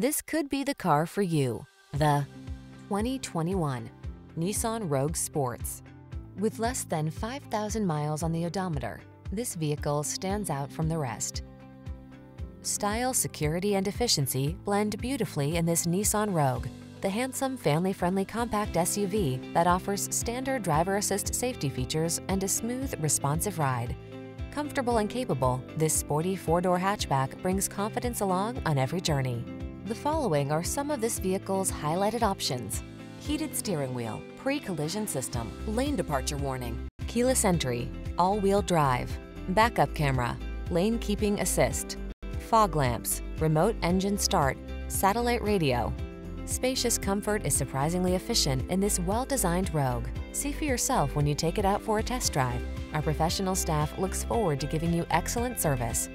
This could be the car for you. The 2021 Nissan Rogue Sports. With less than 5,000 miles on the odometer, this vehicle stands out from the rest. Style, security, and efficiency blend beautifully in this Nissan Rogue, the handsome, family-friendly compact SUV that offers standard driver assist safety features and a smooth, responsive ride. Comfortable and capable, this sporty four-door hatchback brings confidence along on every journey. The following are some of this vehicle's highlighted options: heated steering wheel, pre-collision system, lane departure warning, keyless entry, all-wheel drive, backup camera, lane keeping assist, fog lamps, remote engine start, satellite radio. Spacious comfort is surprisingly efficient in this well-designed Rogue. See for yourself when you take it out for a test drive. Our professional staff looks forward to giving you excellent service.